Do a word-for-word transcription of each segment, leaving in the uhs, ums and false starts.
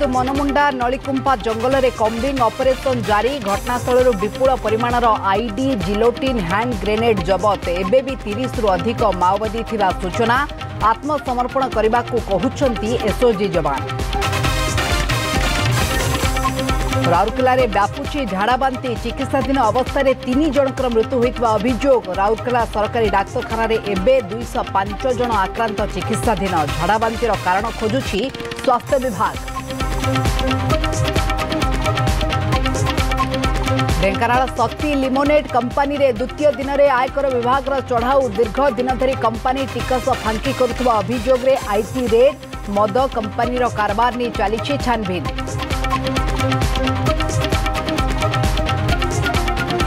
किंतु मनमुंडा नलीकुंपा जंगल में combing operation जारी घटनास्थल विपुल परिमाणर आईडी जिलोटिन हैंड ग्रेनेड जबत एबे भी तीस रु अधिक माओवादी थिबा सूचना आत्मसमर्पण करने को कहउछंती एसओजी जवान। राउरकेला व्यापुची झाड़ाबांति चिकित्साधीन अवस्था तीन जनकर मृत्यु होता अभियोग राउरकेला सरकारी डाक्तखाना एबे दुईश पांच जन आक्रांत चिकित्साधीन झाड़ाबांतिर कारण खोजुछि स्वास्थ्य विभाग। ढेंकानाल शक्ति लिमोनेड कंपानी रे द्वितीय दिन में आयकर विभाग चढ़ाऊ दीर्घ दिन धरी कंपानी टिकस फांकी करुवा अभियोग रे आईटी रेड मद कंपानी कारबार ने चली छानभिन।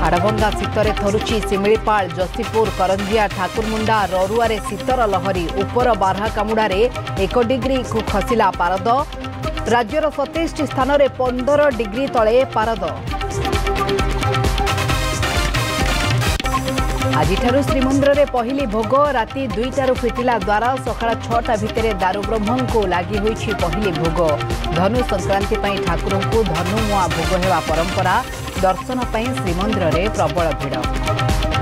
हाड़भंगा शीतर थरुची सिमिलीपाल जसीपुर करंजिया ठाकुरमुंडा ररुआर शीतर लहरी उपर बारहा कामुड़ एक डिग्री को खसला पारद राज्यर सतैश स्थान में पंदर डिग्री तले पारद। आज श्रीमंदिर में पहली भोग राति दुईटारू फिटिला द्वार सका छटा भितर दारुब्रह्म को लगी होई पहली भोग धनु संक्रांति ठाकुर को धनु मुआ भोग हेवा परंपरा दर्शन श्रीमंदिर में प्रबल भिड़।